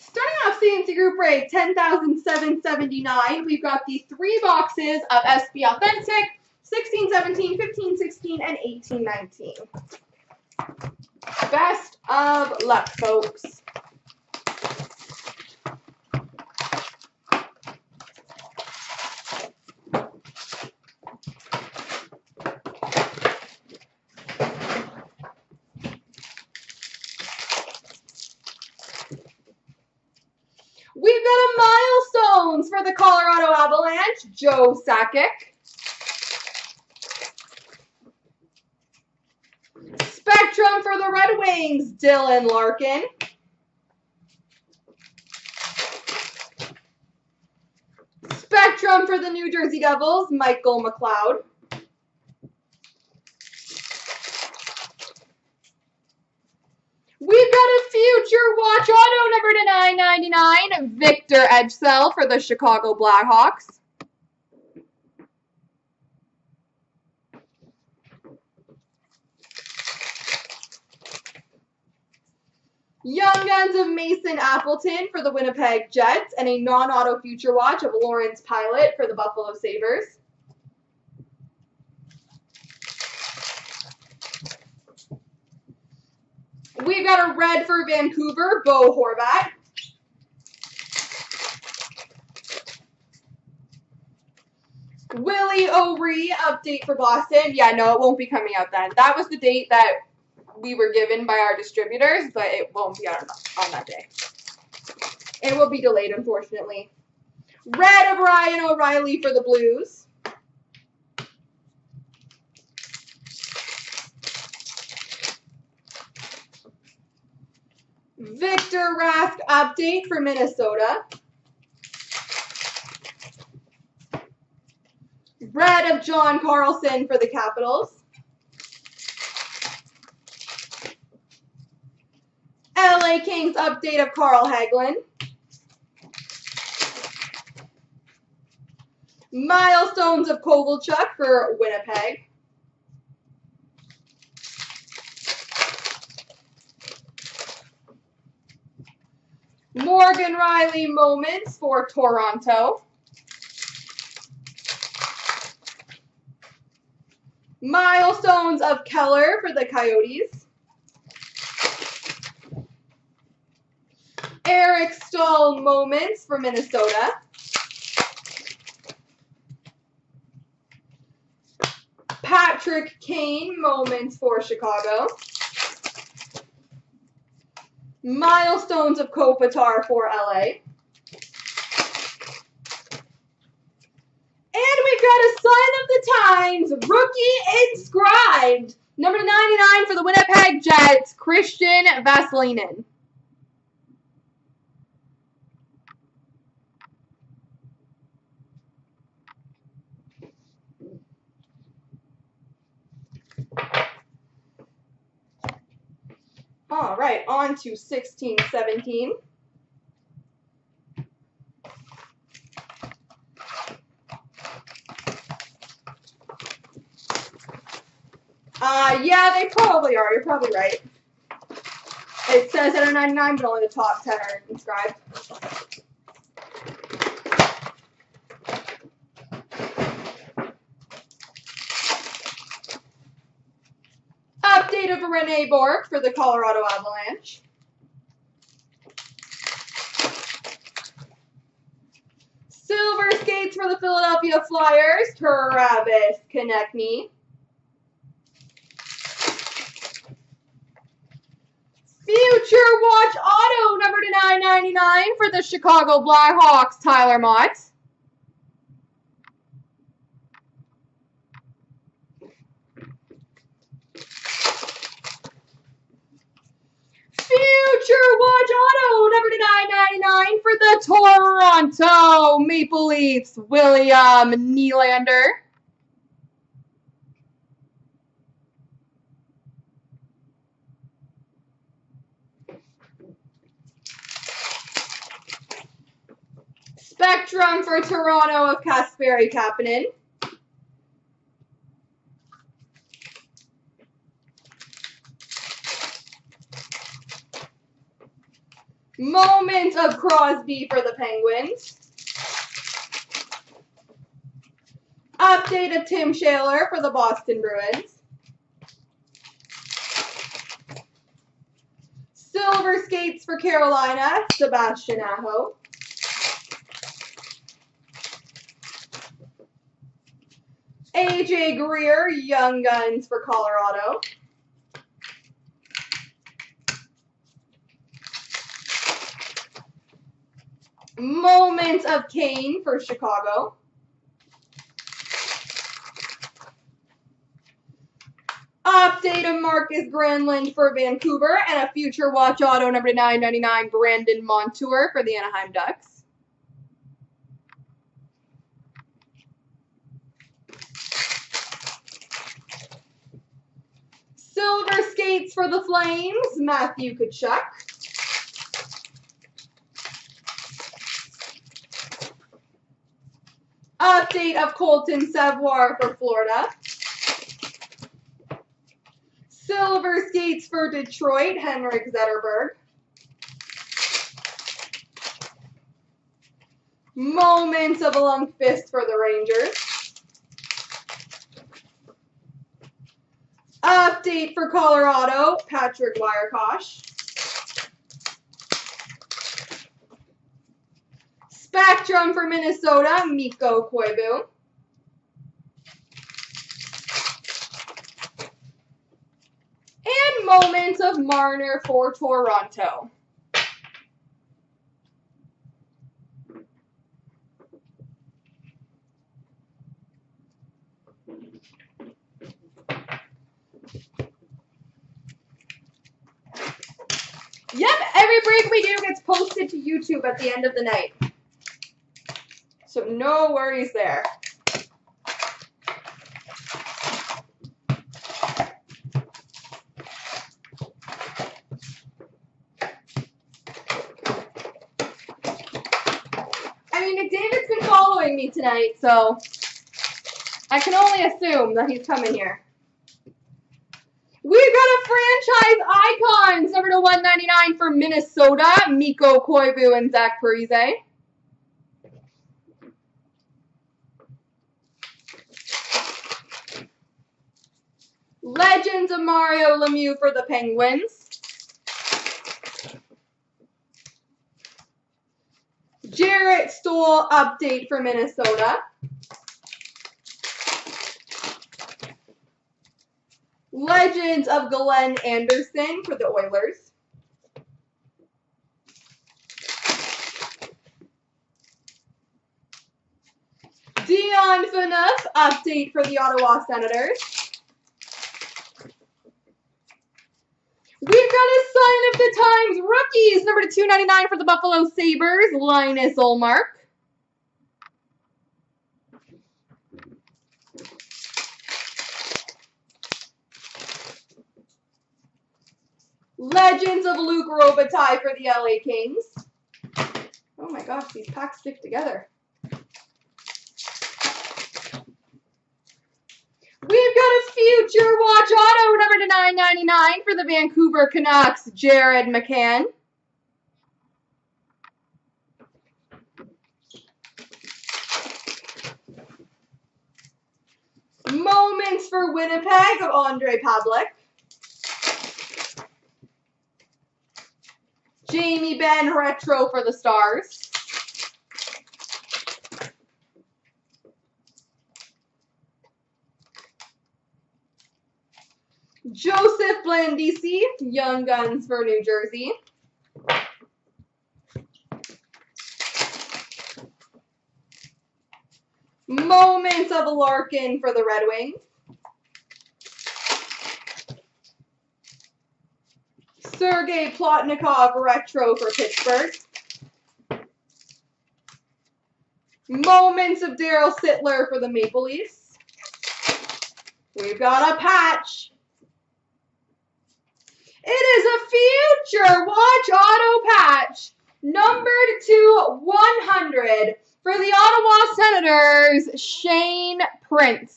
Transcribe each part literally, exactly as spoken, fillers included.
Starting off C N C Group break ten thousand seven hundred seventy-nine, we've got the three boxes of S B Authentic, sixteen seventeen, fifteen sixteen, and eighteen nineteen. Best of luck, folks. We've got a Milestones for the Colorado Avalanche, Joe Sackick. Spectrum for the Red Wings, Dylan Larkin. Spectrum for the New Jersey Devils, Michael McLeod. We've got a Future Watch Auto number to nine ninety-nine, Victor Edgsell for the Chicago Blackhawks. Young Guns of Mason Appleton for the Winnipeg Jets, and a non-auto Future Watch of Lawrence Pilot for the Buffalo Sabres. We've got a red for Vancouver, Bo Horvat. Willie O'Ree update for Boston. Yeah, no, it won't be coming out then. That was the date that we were given by our distributors, but it won't be out on that day. It will be delayed, unfortunately. Red of Ryan O'Reilly for the Blues. Victor Rask update for Minnesota. Red of John Carlson for the Capitals. L A Kings update of Carl Hagelin. Milestones of Kovalchuk for Winnipeg. Morgan Rielly moments for Toronto. Milestones of Keller for the Coyotes. Eric Staal moments for Minnesota. Patrick Kane moments for Chicago. Milestones of Kopitar for L A. And we've got a Sign of the Times, Rookie Inscribed, number ninety-nine for the Winnipeg Jets, Christian Vasilenko. All right, on to sixteen seventeen. Uh, yeah, they probably are. You're probably right. It says one ninety-nine, but only the top ten are inscribed. Update of Renee Bork for the Colorado Avalanche. Silver skates for the Philadelphia Flyers, Travis Konecny. Future Watch Auto number to nine ninety-nine for the Chicago Blackhawks, Tyler Mott. Future Watch Auto number to nine ninety-nine for the Toronto Maple Leafs, William Nylander. Spectrum for Toronto of Kasperi Kapanen. Moment of Crosby for the Penguins. Update of Tim Schaller for the Boston Bruins. Silver skates for Carolina, Sebastian Aho. A J Greer, Young Guns for Colorado. Moment of Kane for Chicago. Update of Marcus Granlund for Vancouver, and a future watch auto number nine ninety-nine, Brandon Montour for the Anaheim Ducks. Silver skates for the Flames, Matthew Tkachuk. Update of Colton Savoie for Florida. Silver skates for Detroit, Henrik Zetterberg. Moments of Lundqvist for the Rangers. Update for Colorado, Patrick Wierkosz. Spectrum for Minnesota, Mikko Koivu. And moments of Marner for Toronto. Yep, every break we do gets posted to YouTube at the end of the night. So no worries there. I mean, McDavid's been following me tonight, so I can only assume that he's coming here. We've got a franchise icons, number to one ninety-nine for Minnesota, Mikko Koivu and Zach Parise. Legends of Mario Lemieux for the Penguins. Eric Staal update for Minnesota. Legends of Glenn Anderson for the Oilers. Dion Phaneuf update for the Ottawa Senators. We've got a Sign of the Times rookies, number two ninety-nine for the Buffalo Sabres, Linus Ullmark. Legends of Luke Robitaille for the L A Kings. Oh my gosh, these packs stick together. We've got a future watch auto number to nine ninety-nine for the Vancouver Canucks, Jared McCann. Moments for Winnipeg of Andre Pavlik. Jamie Benn retro for the Stars. Joseph Blandisi, Young Guns for New Jersey. Moments of Larkin for the Red Wings. Sergei Plotnikov, retro for Pittsburgh. Moments of Daryl Sittler for the Maple Leafs. We've got a patch. It is a future watch auto patch numbered to one hundred for the Ottawa Senators, Shane Prince.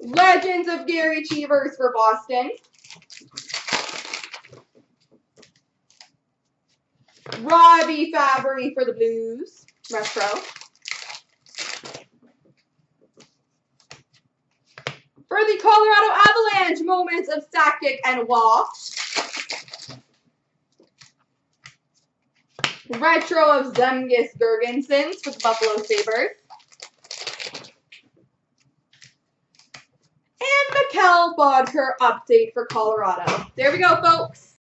Legends of Gary Cheevers for Boston. Robbie Fabry for the Blues. Retro. For the Colorado Avalanche, moments of Sackick and Waugh. Retro of Zemgus Girgensons for the Buffalo Sabres. And Mikhail Bodker update for Colorado. There we go, folks.